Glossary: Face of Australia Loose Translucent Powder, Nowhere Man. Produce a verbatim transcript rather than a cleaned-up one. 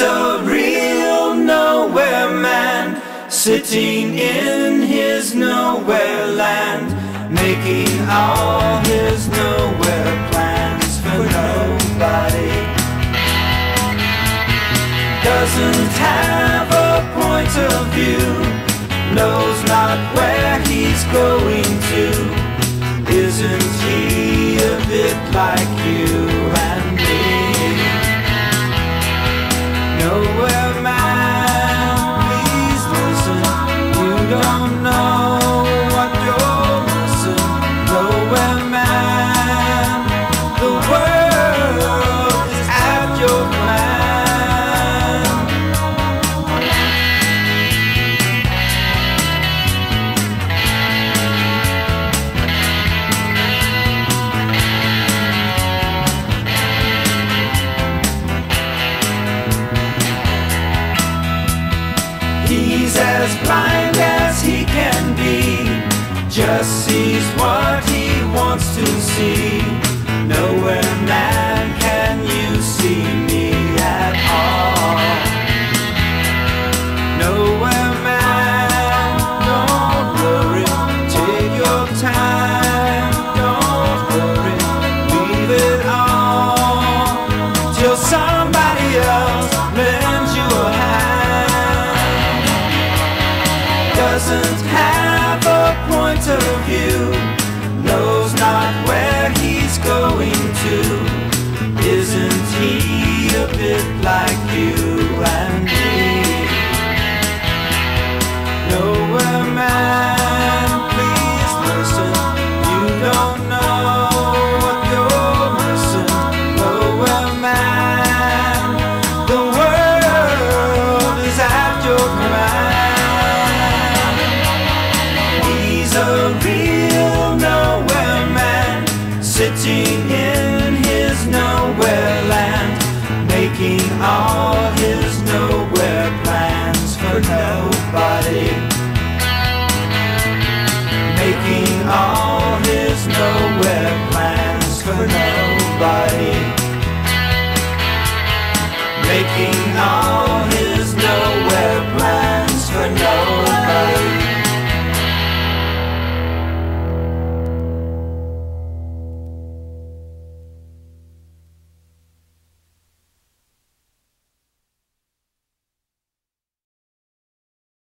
He's a real nowhere man, sitting in his nowhere land, making all his nowhere plans for nobody. Doesn't have a point of view, knows not where he's going to. Isn't he a bit like you and me? Nowhere man, please listen, you don't know what you're missing. Nowhere man, the world is at your command. He's as blind as he can be, just sees what he wants to see. Nowhere man, can you see me at all? Nowhere man, don't worry, take your time, don't worry, leave it all till somebody else lends you a hand. Doesn't have a point of view, knows not where he's going to. Isn't he a bit like you and me? Nowhere man, please listen, you don't know what you're missing. Nowhere man, the world is at your command. He's a real nowhere man, sitting in